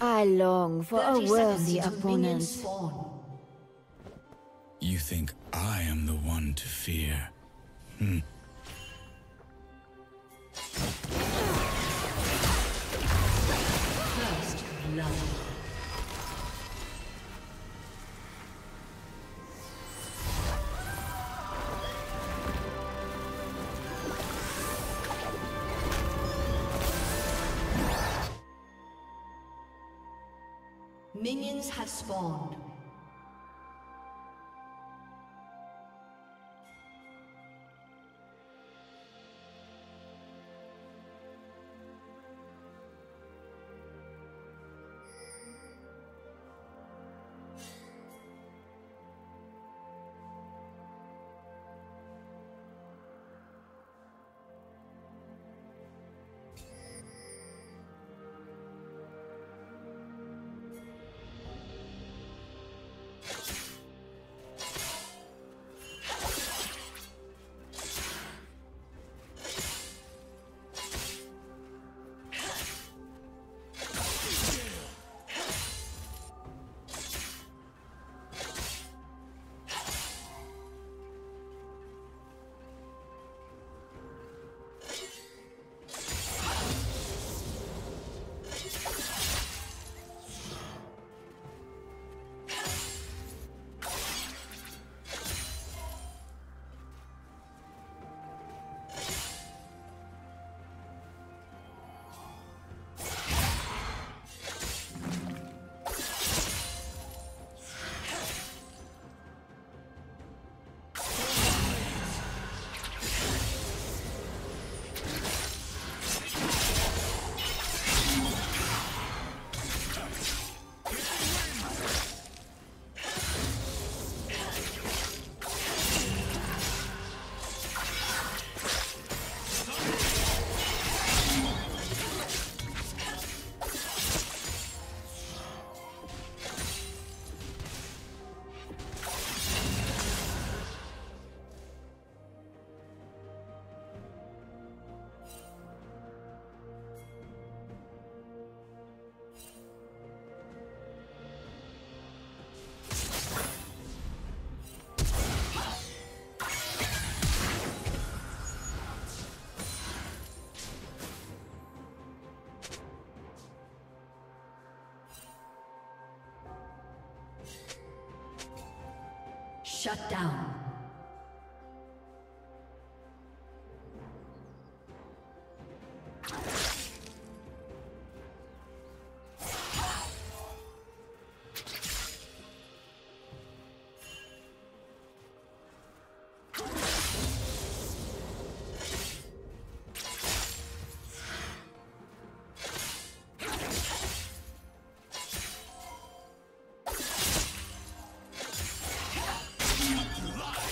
I long for a worthy opponent. You think I am the one to fear? First love. Minions have spawned. Shut down. Live!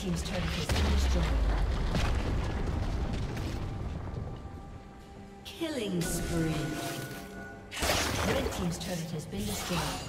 team's turret has been destroyed. Killing spree. Red team's turret has been destroyed.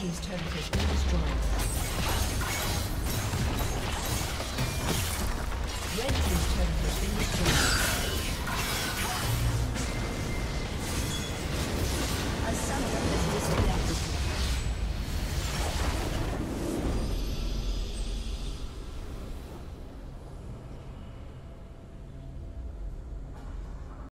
Team's turret has been destroyed. Red team's turret has been destroyed.